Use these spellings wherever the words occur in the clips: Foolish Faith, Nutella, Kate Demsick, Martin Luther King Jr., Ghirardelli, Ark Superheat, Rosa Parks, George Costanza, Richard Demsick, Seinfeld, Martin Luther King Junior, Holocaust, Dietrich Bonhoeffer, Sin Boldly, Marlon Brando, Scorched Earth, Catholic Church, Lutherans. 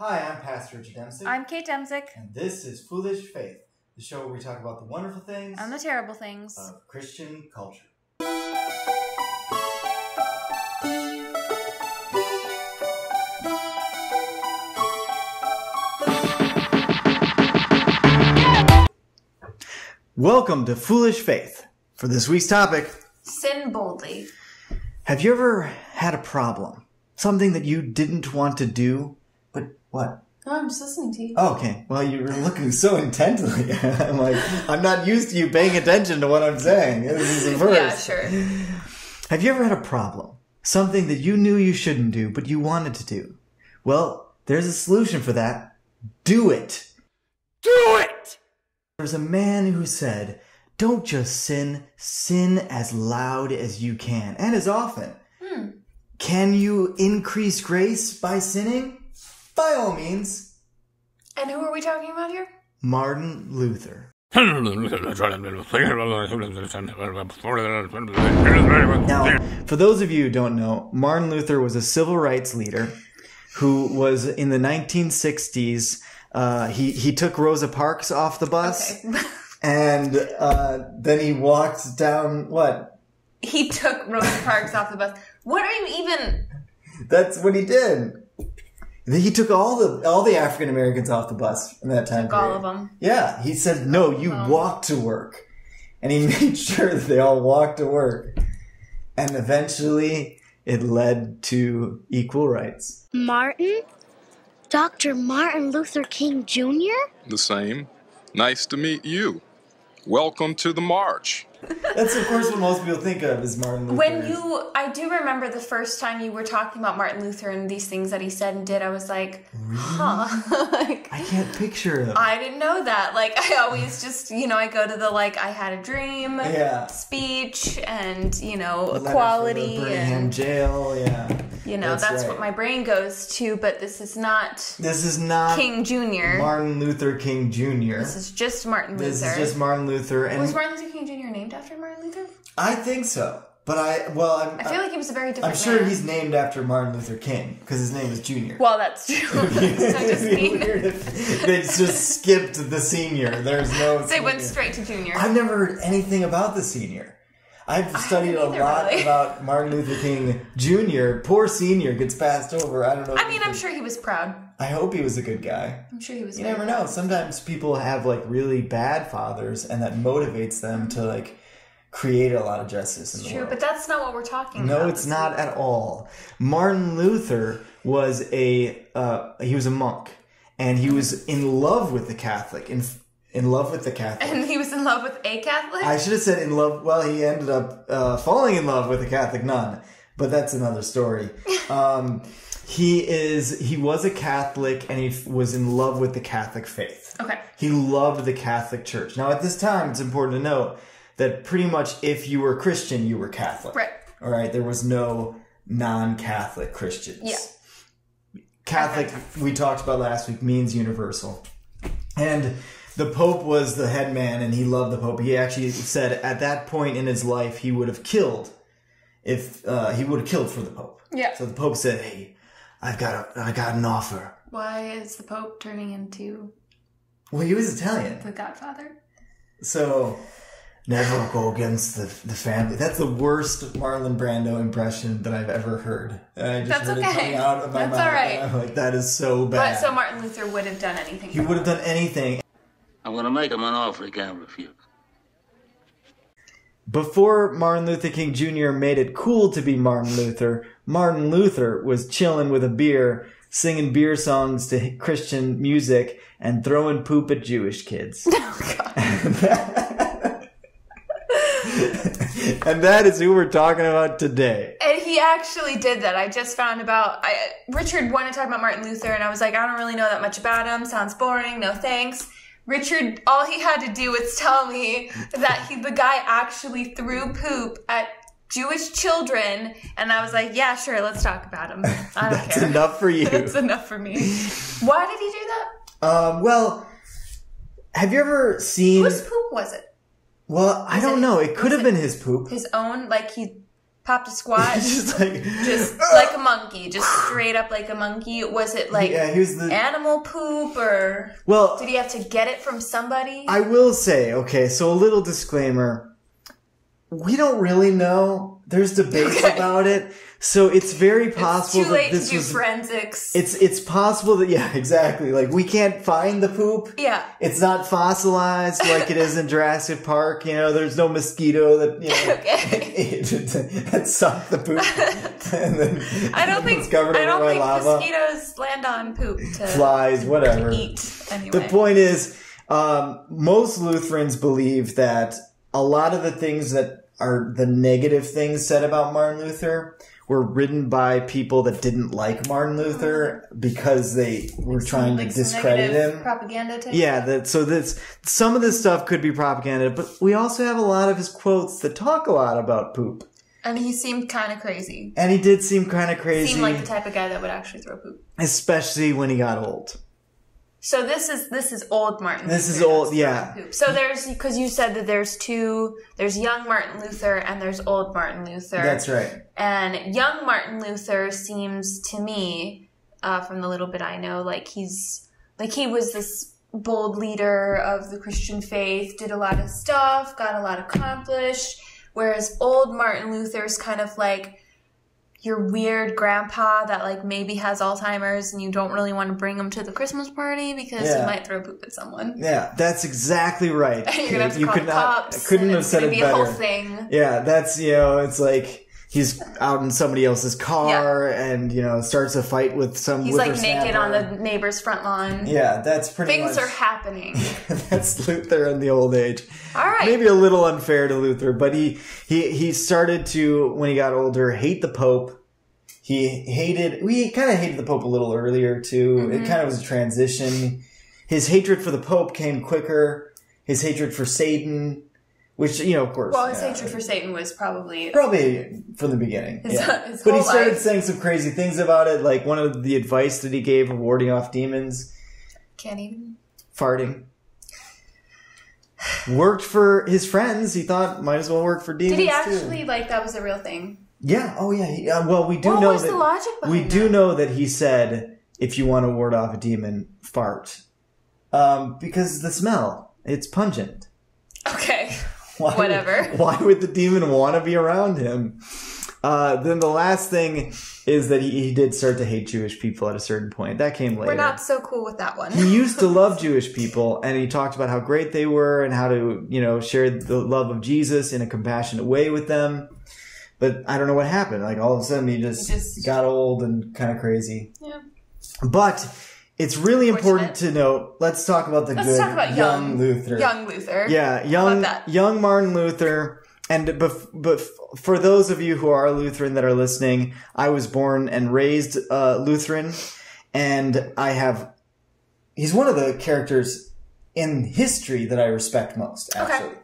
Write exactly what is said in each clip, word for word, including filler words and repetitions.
Hi, I'm Pastor Richard Demsick. I'm Kate Demsick. And this is Foolish Faith, the show where we talk about the wonderful things and the terrible things of Christian culture. Welcome to Foolish Faith. For this week's topic, Sin Boldly. Have you ever had a problem? Something that you didn't want to do? What? No, I'm just listening to you. Oh, okay. Well, you were looking so intently. I'm like, I'm not used to you paying attention to what I'm saying. This is the first. Yeah, sure. Have you ever had a problem? Something that you knew you shouldn't do, but you wanted to do? Well, there's a solution for that. Do it. Do it! There's a man who said, don't just sin, sin as loud as you can, and as often. Hmm. Can you increase grace by sinning? By all means. And who are we talking about here? Martin Luther. Now, for those of you who don't know, Martin Luther was a civil rights leader who was in the nineteen sixties. Uh, he, he took Rosa Parks off the bus, okay. and uh, then he walked down, what? He took Rosa Parks off the bus. What are you even... That's what he did. He took all the all the African Americans off the bus in that time took period. All of them. Yeah, he said, "No, you um, walk to work," and he made sure that they all walked to work. And eventually, it led to equal rights. Martin, Doctor Martin Luther King Junior The same. Nice to meet you. Welcome to the march. That's, of course, what most people think of is Martin Luther. When you, I do remember the first time you were talking about Martin Luther and these things that he said and did, I was like, really? Huh. Like, I can't picture him. I didn't know that. Like, I always just, you know, I go to the, like, I had a dream yeah. speech and, you know, the equality. And jail, yeah. You know, that's, that's right. What my brain goes to, but this is not This is not King Junior Martin Luther King Junior This is just Martin Luther. This is just Martin Luther. And was Martin Luther King Junior named after Martin Luther? I think so. But I, well, I'm, I feel like he was a very different I'm sure man. He's named after Martin Luther King, because his name is Junior. Well, that's true. It'd be weird if they just skipped the senior. There's no They senior. Went straight to Junior. I've never heard anything about the senior. I've studied a lot really. about Martin Luther King Junior Poor senior gets passed over. I don't know. I mean, I'm sure he was proud. I hope he was a good guy. I'm sure he was. You never know. Sometimes people have like really bad fathers, and that motivates them to like create a lot of justice in the world. True, but that's not what we're talking about. No, it's not at all. Martin Luther was a uh, he was a monk, and he was in love with the Catholic and. In love with the Catholic. And he was in love with a Catholic? I should have said in love... Well, he ended up uh, falling in love with a Catholic nun. But that's another story. um, he is... He was a Catholic and he was in love with the Catholic faith. Okay. He loved the Catholic Church. Now, at this time, it's important to note that pretty much if you were Christian, you were Catholic. Right. All right? There was no non-Catholic Christians. Yeah. Catholic, we talked about last week, means universal. And... The Pope was the head man, and he loved the Pope. He actually said at that point in his life he would have killed if uh, he would have killed for the Pope. Yeah. So the Pope said, "Hey, I've got a, I got an offer." Why is the Pope turning into? Well, he was Italian. The Godfather. So never go against the the family. That's the worst Marlon Brando impression that I've ever heard. I just That's heard okay. it coming out of my That's mouth. All right. I'm like, that is so bad. But so Martin Luther would have done anything. He would have done anything. I'm going to make him an offer he can't refuse. Before Martin Luther King Junior made it cool to be Martin Luther, Martin Luther was chilling with a beer, singing beer songs to Christian music, and throwing poop at Jewish kids. Oh, God. and, that, and that is who we're talking about today. And he actually did that. I just found about... I, Richard wanted to talk about Martin Luther, and I was like, I don't really know that much about him. Sounds boring. No thanks. Richard, all he had to do was tell me that he, the guy actually threw poop at Jewish children, and I was like, yeah, sure, let's talk about him. I don't That's care. Enough for you. That's enough for me. Why did he do that? Um, well, have you ever seen... Whose poop was it? Well, was I don't it, know. It could have been his poop. His own, like he... popped a squat, just, like, just like a monkey, just straight up like a monkey. Was it like yeah, he was the... animal poop, or well, did he have to get it from somebody? I will say, okay, so a little disclaimer: we don't really know. There's debates okay. about it, so it's very possible it's too late that this to do was forensics. It's it's possible that yeah, exactly. Like we can't find the poop. Yeah, it's not fossilized like it is in Jurassic Park. You know, there's no mosquito that you know okay. that sucked the poop. And then I don't think I don't think lava. mosquitoes land on poop. To Flies, whatever. Eat anyway. The point is, um, most Lutherans believe that a lot of the things that are the negative things said about Martin Luther were written by people that didn't like Martin Luther because they were trying to discredit him. Propaganda type. Yeah, that, so this some of this stuff could be propaganda, but we also have a lot of his quotes that talk a lot about poop. And he seemed kind of crazy. And he did seem kind of crazy. He seemed like the type of guy that would actually throw poop, especially when he got old. So this is this is old Martin Luther. This is old, yeah. So there's because you said that there's two there's young Martin Luther and there's old Martin Luther. That's right. And young Martin Luther seems to me, uh, from the little bit I know, like he's like he was this bold leader of the Christian faith, did a lot of stuff, got a lot accomplished. Whereas old Martin Luther's kind of like your weird grandpa that like maybe has Alzheimer's and you don't really want to bring him to the Christmas party because yeah. he might throw poop at someone. Yeah, that's exactly right. You're gonna have to you call could the not, cops. I couldn't have said it be better. A whole thing. Yeah, that's you know, it's like he's out in somebody else's car yeah. and you know starts a fight with some. He's like naked on the neighbor's front lawn. Yeah, that's pretty. Things much, are happening. That's Luther in the old age. All right, maybe a little unfair to Luther, but he he he started to when he got older hate the Pope. He hated, we kind of hated the Pope a little earlier too. Mm-hmm. It kind of was a transition. His hatred for the Pope came quicker. His hatred for Satan, which, you know, of course. Well, his yeah, hatred like, for Satan was probably. Probably from the beginning. His, yeah. his whole but he started life. saying some crazy things about it. Like one of the advice that he gave of warding off demons. Can't even. Farting. Worked for his friends. He thought might as well work for demons. Did he actually, too. like, that was a real thing? Yeah. Oh, yeah. He, uh, well, we do what know was that the logic behind we do that? know that he said, "If you want to ward off a demon, fart," um, because the smell—it's pungent. Okay. Why Whatever. Would, why would the demon want to be around him? Uh, then the last thing is that he, he did start to hate Jewish people at a certain point. That came later. We're not so cool with that one. He used to love Jewish people, and he talked about how great they were and how to, you know, share the love of Jesus in a compassionate way with them. But I don't know what happened. Like, all of a sudden, he just, he just got old and kind of crazy. Yeah. But it's really important to note, let's talk about the let's good talk about young, young Luther. Young Luther. Yeah, young, young Martin Luther. And but for those of you who are Lutheran that are listening, I was born and raised uh, Lutheran. And I have – he's one of the characters in history that I respect most, actually. Okay.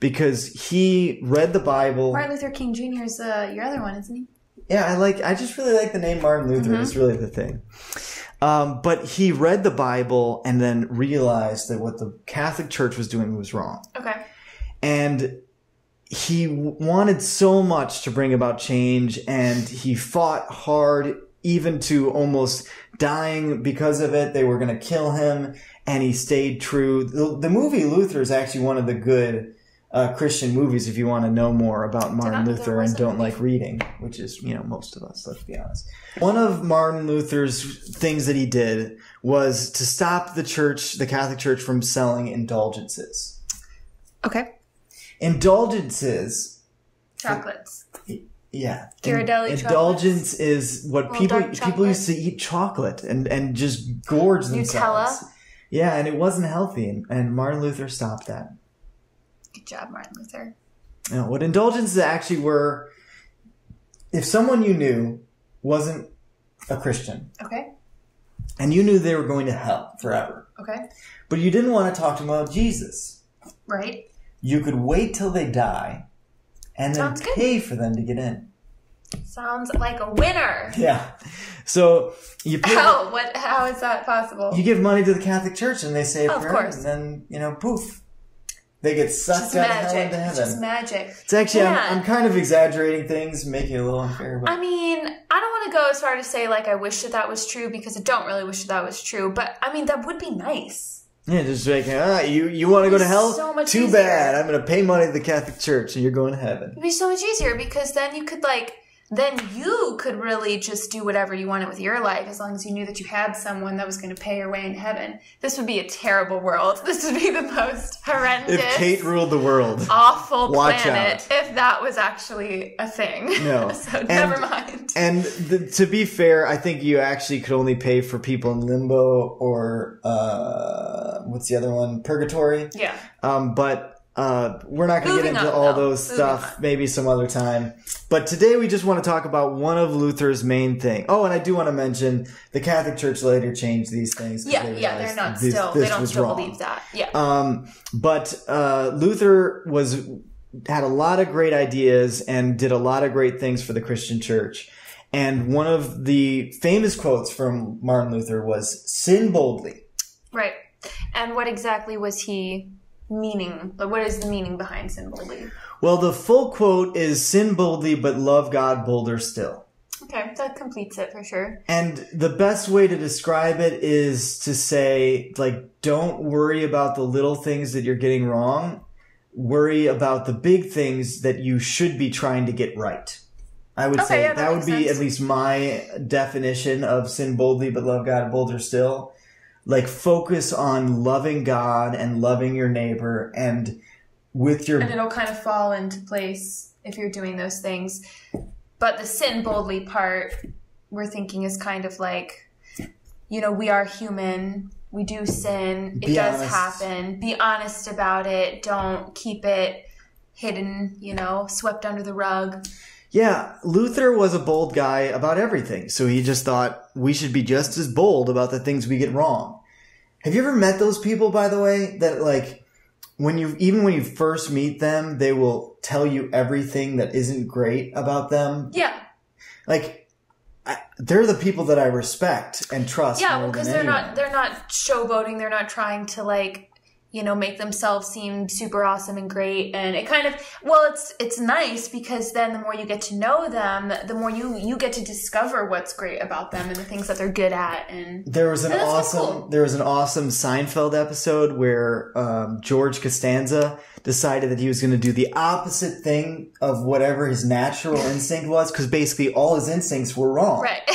Because he read the Bible. Martin Luther King Junior is uh, your other one, isn't he? Yeah, I like. I just really like the name Martin Luther. Mm-hmm. It's really the thing. Um, but he read the Bible and then realized that what the Catholic Church was doing was wrong. Okay. And he wanted so much to bring about change, and he fought hard, even to almost dying because of it. They were going to kill him, and he stayed true. The, the movie Luther is actually one of the good Uh, Christian movies if you want to know more about Martin Luther and don't like reading, which is, you know, most of us, let's be honest. One of Martin Luther's things that he did was to stop the church, the Catholic Church, from selling indulgences. Okay. Indulgences. Chocolates. For, yeah. Ghirardelli chocolates. Indulgence is what people people used to eat chocolate and, and just gorge themselves. Nutella. Yeah, and it wasn't healthy, and, and Martin Luther stopped that. Good job, Martin Luther. Now, what indulgences actually were, if someone you knew wasn't a Christian. Okay. And you knew they were going to hell forever. Okay. But you didn't want to talk to them about Jesus. Right. You could wait till they die and then Sounds pay good. for them to get in. Sounds like a winner. Yeah. So you pay. How? What, how is that possible? You give money to the Catholic Church and they say a oh, prayer. Of course. And then, you know, poof. They get sucked out of hell into heaven. It's just magic. It's actually, yeah. I'm, I'm kind of exaggerating things, making it a little unfair. But I mean, I don't want to go as far to say, like, I wish that that was true, because I don't really wish that that was true. But, I mean, that would be nice. Yeah, just like, ah, you, you want to go to hell? So much Too easier. bad. I'm going to pay money to the Catholic Church, and you're going to heaven. It would be so much easier, because then you could, like, then you could really just do whatever you wanted with your life, as long as you knew that you had someone that was going to pay your way into heaven. This would be a terrible world. This would be the most horrendous. If Kate ruled the world. Awful planet. If that was actually a thing. No. So and, never mind. And the, to be fair, I think you actually could only pay for people in limbo or uh, what's the other one? Purgatory. Yeah. Um, but... Uh, we're not going to get into on, all no. those Moving stuff, on. maybe some other time. But today we just want to talk about one of Luther's main things. Oh, and I do want to mention the Catholic Church later changed these things. Yeah, they yeah, they're not this, still, this they don't still wrong. believe that. Yeah. Um, but uh, Luther was had a lot of great ideas and did a lot of great things for the Christian Church. And one of the famous quotes from Martin Luther was, "Sin boldly." Right. And what exactly was he... meaning, but what is the meaning behind sin boldly? Well, the full quote is sin boldly, but love God bolder still. Okay, that completes it for sure. And the best way to describe it is to say, like, don't worry about the little things that you're getting wrong. Worry about the big things that you should be trying to get right. I would okay, say yeah, that, that would be sense. at least my definition of sin boldly, but love God bolder still. Like, focus on loving God and loving your neighbor, and with your... And it'll kind of fall into place if you're doing those things. But the sin boldly part, we're thinking is kind of like, you know, we are human. We do sin. It does happen. Be honest about it. Don't keep it hidden, you know, swept under the rug. Yeah, Luther was a bold guy about everything, so he just thought we should be just as bold about the things we get wrong. Have you ever met those people, by the way, that like when you even when you first meet them, they will tell you everything that isn't great about them? Yeah, like I, they're the people that I respect and trust. Yeah, more well, because they're not they're not showboating. They're not trying to like. you know, make themselves seem super awesome and great. And it kind of, well, it's it's nice because then the more you get to know them, the more you, you get to discover what's great about them and the things that they're good at. And there was an awesome, cool. there was an awesome Seinfeld episode where um, George Costanza decided that he was going to do the opposite thing of whatever his natural instinct was, because basically all his instincts were wrong. Right.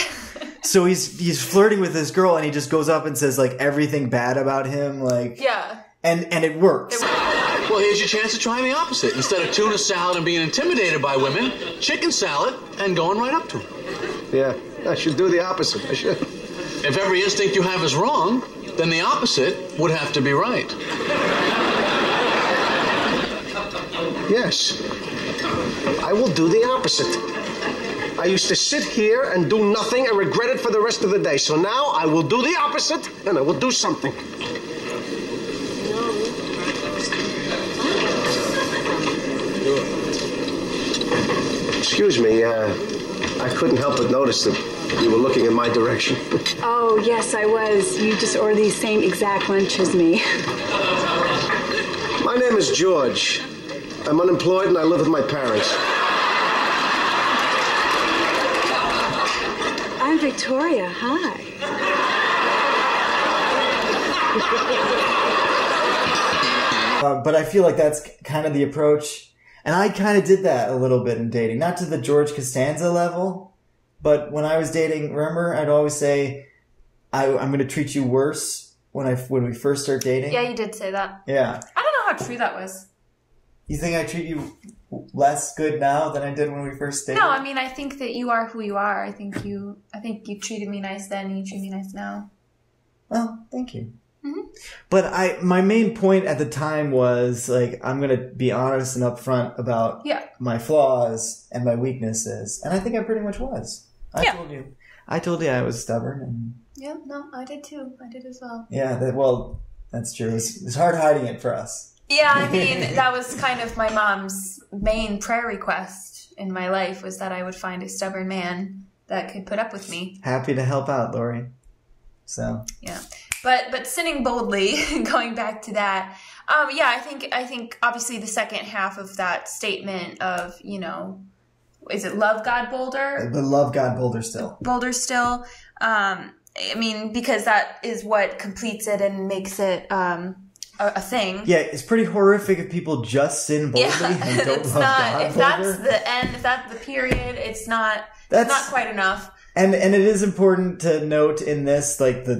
So he's, he's flirting with this girl and he just goes up and says like everything bad about him. Like, yeah. And, and it works. Well, here's your chance to try the opposite. Instead of tuna salad and being intimidated by women, chicken salad and going right up to them. Yeah, I should do the opposite. I should. If every instinct you have is wrong, then the opposite would have to be right. Yes, I will do the opposite. I used to sit here and do nothing and regret it for the rest of the day. So now I will do the opposite and I will do something. Excuse me, uh, I couldn't help but notice that you were looking in my direction. Oh, yes, I was. You just ordered the same exact lunch as me. My name is George. I'm unemployed and I live with my parents. I'm Victoria. Hi. uh, but I feel like that's kind of the approach. And I kind of did that a little bit in dating. Not to the George Costanza level, but when I was dating, remember, I'd always say, I, I'm going to treat you worse when I when we first start dating. Yeah, you did say that. Yeah. I don't know how true that was. You think I treat you less good now than I did when we first dated? No, I mean, I think that you are who you are. I think you, I think you treated me nice then and you treat me nice now. Well, thank you. But I, my main point at the time was like, I'm going to be honest and upfront about yeah. my flaws and my weaknesses. And I think I pretty much was. I yeah. told you. I told you I was stubborn. And yeah, no, I did too. I did as well. Yeah, that, well, that's true. It was, it was hard hiding it for us. Yeah, I mean, that was kind of my mom's main prayer request in my life was that I would find a stubborn man that could put up with me. Happy to help out, Lori. So. Yeah. But but sinning boldly, going back to that, Um, yeah, I think I think obviously the second half of that statement of, you know, is it love God bolder? But love God bolder still. Bolder still. Um, I mean, because that is what completes it and makes it um, a, a thing. Yeah, it's pretty horrific if people just sin boldly yeah, and don't love not, God if bolder. If that's the end, if that's the period, it's not, that's, it's not quite enough. And and it is important to note in this, like, the...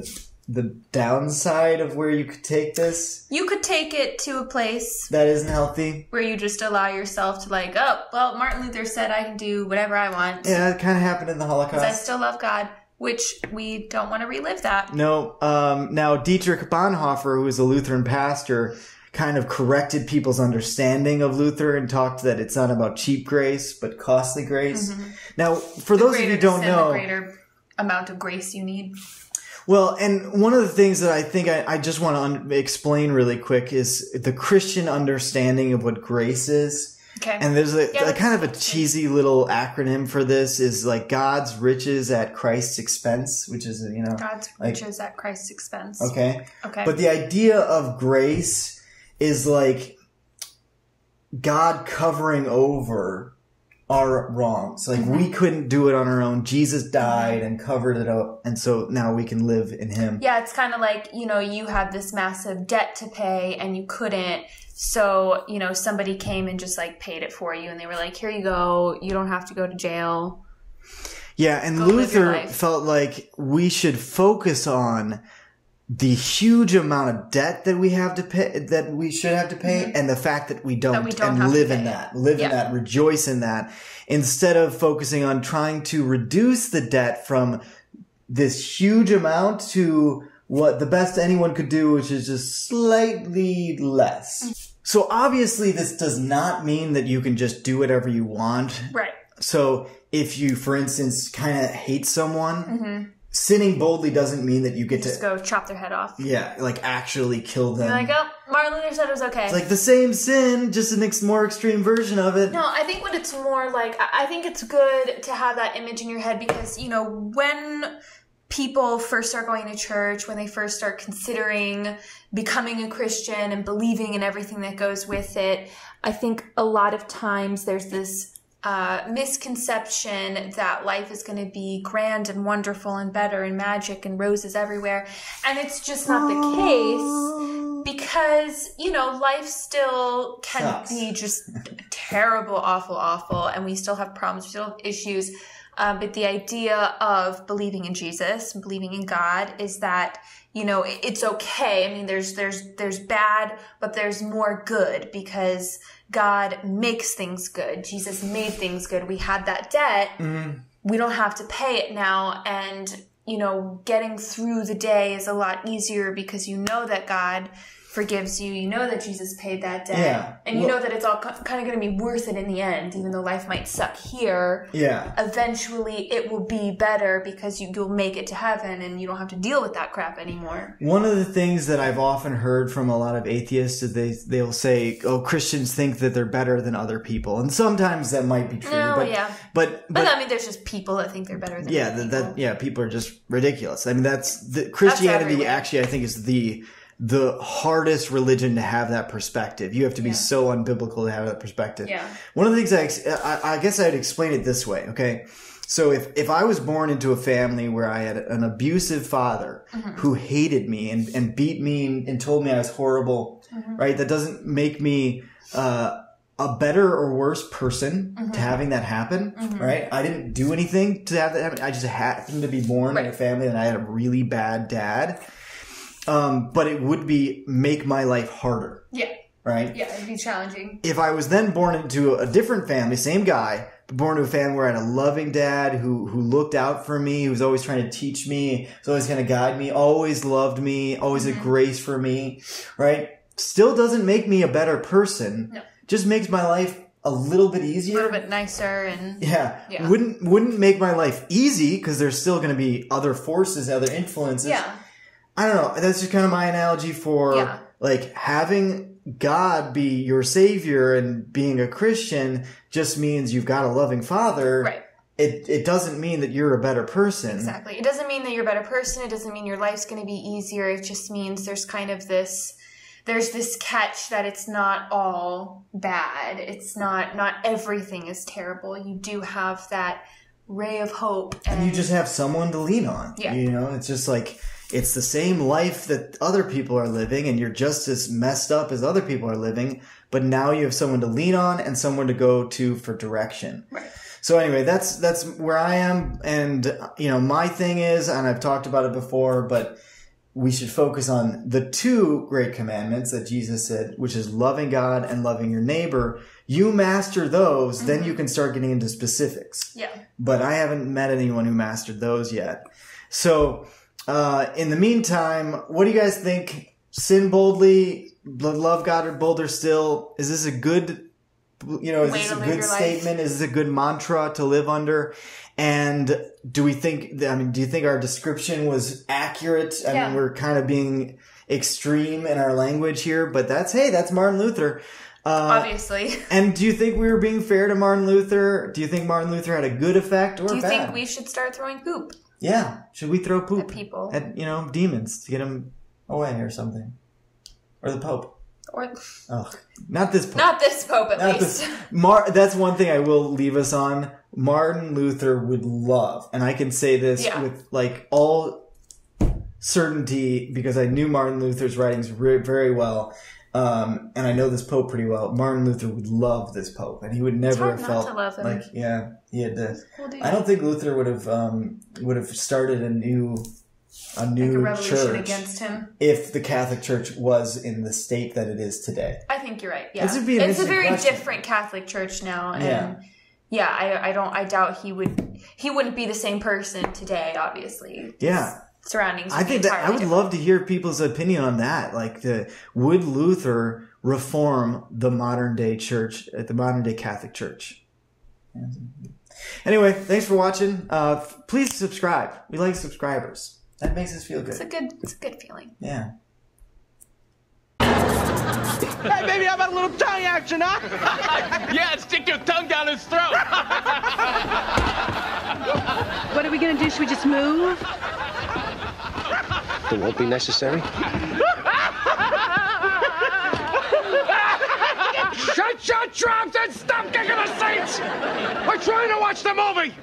the downside of where you could take this. You could take it to a place that isn't healthy, where you just allow yourself to, like, oh, well, Martin Luther said I can do whatever I want. Yeah, that kind of happened in the Holocaust. I still love God, which we don't want to relive that. No. Um, now, Dietrich Bonhoeffer, who was a Lutheran pastor, kind of corrected people's understanding of Luther and talked that it's not about cheap grace, but costly grace. Mm-hmm. Now, for the those of you who don't sin, know... the greater amount of grace you need. Well, and one of the things that I think I, I just want to un- explain really quick is the Christian understanding of what grace is. Okay. And there's a, yeah, a kind of a cheesy little acronym for this is like God's riches at Christ's expense, which is, you know. God's like, riches at Christ's expense. Okay. Okay. But the idea of grace is like God covering over our wrongs. Like, mm-hmm. we couldn't do it on our own. Jesus died and covered it up, and so now we can live in him. Yeah, it's kind of like, you know, you had this massive debt to pay and you couldn't, so, you know, somebody came and just, like, paid it for you, and they were like, here you go, you don't have to go to jail. Yeah, and go Luther felt like we should focus on the huge amount of debt that we have to pay, that we should have to pay, mm-hmm. and the fact that we don't, that we don't and live in that, live yeah. in that, rejoice in that, instead of focusing on trying to reduce the debt from this huge amount to what the best anyone could do, which is just slightly less. So obviously this does not mean that you can just do whatever you want. Right. So if you, for instance, kind of hate someone, mm-hmm. sinning boldly doesn't mean that you get just to... just go chop their head off. Yeah, like actually kill them. You're like, oh, Martin Luther said it was okay. It's like the same sin, just a ex- more extreme version of it. No, I think what it's more like... I think it's good to have that image in your head because, you know, when people first start going to church, when they first start considering becoming a Christian and believing in everything that goes with it, I think a lot of times there's this... Uh, misconception that life is going to be grand and wonderful and better and magic and roses everywhere. And it's just not the case because, you know, life still can Sucks. be just terrible, awful, awful. And we still have problems, we still have issues. Um, but the idea of believing in Jesus and believing in God is that, you know, it's okay. I mean, there's, there's, there's bad, but there's more good because God makes things good. Jesus made things good. We had that debt. Mm-hmm. We don't have to pay it now. And, you know, getting through the day is a lot easier because you know that God forgives you. You know that Jesus paid that debt. Yeah. And you well, know that it's all co- kind of going to be worth it in the end, even though life might suck here. Yeah. Eventually it will be better because you, you'll make it to heaven and you don't have to deal with that crap anymore. One of the things that I've often heard from a lot of atheists is they, they'll say, oh, Christians think that they're better than other people. And sometimes that might be true. No, but, yeah. But, but, but I mean, there's just people that think they're better than yeah, other that, people. That, yeah, people are just ridiculous. I mean, that's the, Christianity that's actually, I think, is the... the hardest religion to have that perspective. You have to be yeah. so unbiblical to have that perspective. Yeah. One of the things I, I, I guess I'd explain it this way, okay? So if, if I was born into a family where I had an abusive father mm-hmm. who hated me and, and beat me and, and told me I was horrible, mm-hmm. right? That doesn't make me uh, a better or worse person mm-hmm. to having that happen, mm-hmm. right? I didn't do anything to have that happen. I just happened to be born right. in a family that I had a really bad dad. Um, but it would be make my life harder. Yeah. Right? Yeah, it'd be challenging. If I was then born into a different family, same guy, but born into a family where I had a loving dad who who looked out for me, who was always trying to teach me, was always going to guide me, always loved me, always mm-hmm. a grace for me, right? Still doesn't make me a better person. No. Just makes my life a little bit easier. A little bit nicer and... Yeah. yeah. Wouldn't, wouldn't make my life easy because there's still going to be other forces, other influences. Yeah. I don't know. That's just kind of my analogy for yeah. like having God be your savior and being a Christian just means you've got a loving father. Right. It it doesn't mean that you're a better person. Exactly. It doesn't mean that you're a better person. It doesn't mean your life's going to be easier. It just means there's kind of this there's this catch that it's not all bad. It's not, not everything is terrible. You do have that ray of hope. And, and you just have someone to lean on. Yeah. You know, it's just like, it's the same life that other people are living, and you're just as messed up as other people are living. But now you have someone to lean on and someone to go to for direction. Right. So anyway, that's, that's where I am. And, you know, my thing is, and I've talked about it before, but we should focus on the two great commandments that Jesus said, which is loving God and loving your neighbor. You master those, mm-hmm. then you can start getting into specifics. Yeah. But I haven't met anyone who mastered those yet. So, uh, in the meantime, what do you guys think? Sin boldly, love God or bolder still. Is this a good, you know, is this a good statement? Is this a good mantra to live under? And do we think, I mean, do you think our description was accurate? I yeah. mean, we're kind of being extreme in our language here, but that's, hey, that's Martin Luther. Uh, Obviously. And do you think we were being fair to Martin Luther? Do you think Martin Luther had a good effect or bad? Do you bad? think we should start throwing poop? Yeah. Should we throw poop at people? At, you know, demons to get them away or something? Or the Pope? Or oh, not this Pope. Not this Pope, at not least. This. Mar that's one thing I will leave us on. Martin Luther would love, and I can say this yeah. with like all certainty because I knew Martin Luther's writings very well, um, and I know this Pope pretty well. Martin Luther would love this Pope, and he would never have felt like yeah, he had this. Cool, I don't think Luther would have um, would have started a new. A new like a church against him. If the Catholic Church was in the state that it is today, I think you're right. Yeah, this would be an it's a very question. different Catholic Church now, and yeah, yeah I, I don't, I doubt he would, he wouldn't be the same person today, obviously. Yeah, His surroundings. I think that I would different. love to hear people's opinion on that. Like, the would Luther reform the modern day church, the modern day Catholic Church? Anyway, thanks for watching. Uh, please subscribe. We like subscribers. That makes us feel good. It's a good, it's a good feeling. Yeah. Hey, baby, how about a little tongue action, huh? Yeah, stick your tongue down his throat. What are we going to do? Should we just move? It won't be necessary. Shut your traps and stop kicking the seats! We're trying to watch the movie!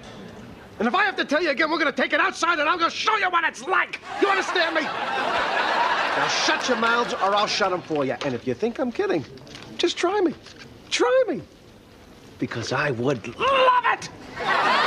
And if I have to tell you again, we're going to take it outside and I'm going to show you what it's like. You understand me? Now shut your mouths or I'll shut them for you. And if you think I'm kidding, just try me. Try me. Because I would love it.